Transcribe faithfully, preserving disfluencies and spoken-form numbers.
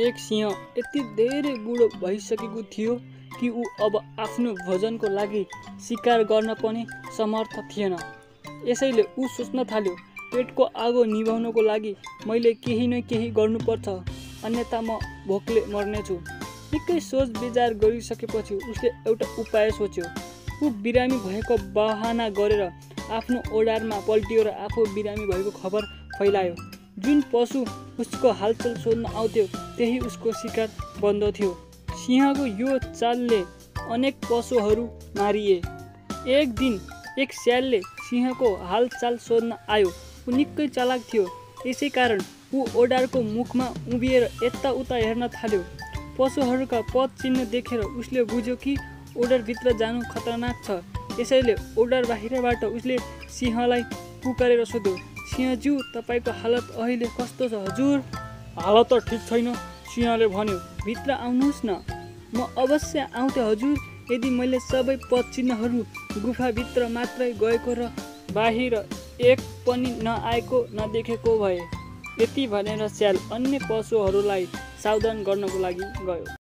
एक सिंह यति धेरै बुढो भइसकेको थियो कि ऊ अब आफ्नो भोजनको लागि शिकार गर्न पनि समर्थ थिएन। यसैले ऊ सोच्न थाल्यो, पेटको आगो निभाउनको लागि मैले केही न केही गर्नुपर्छ, अन्यथा म भोकले मर्नेछु। निकै सोच विचार गरिसकेपछि उसले एउटा उपाय सोच्यो। ऊ बिरामी भएको बहाना गरेर आफ्नो ओडारमा पल्टियो र आफू बिरामी भएको खबर फैलायो। जुन पशु उसको हालचाल सोध्न आउँथ्यो त्यही उसको शिकार बन्दथ्यो। सिंहको यो चालले अनेक पशुहरू मारिए। एक दिन एक स्यालले सिंहको हालचाल सोध्न आयो। ऊ निकै चालाक थियो, यसै कारण ऊ ओडारको मुखमा उभिएर यताउता हेर्न थाल्यो। पशुहरूका पद चिन्ह देखेर उसले बुझ्यो कि ओडारभित्र जानु खतरनाक छ। यसैले ओडार बाहिरबाट उसले सिंहलाई पुकारेर सोध्यो, सिंहज्यू तपाईको हालत अहिले कस्तो छ हजुर? हालत त ठिक छैन, सिंहले भन्यो। भित्र आउनुहोस् न, म अवश्य आउँथे हजुर, यदि मैले सबै पद चिन्हहरू गुफाभित्र मात्रै गएको र बाहिर एक पनि नआएको नदेखेको भए। यति भनेर स्याल अन्य पशुहरूलाई सावधान गर्नको लागि गयो।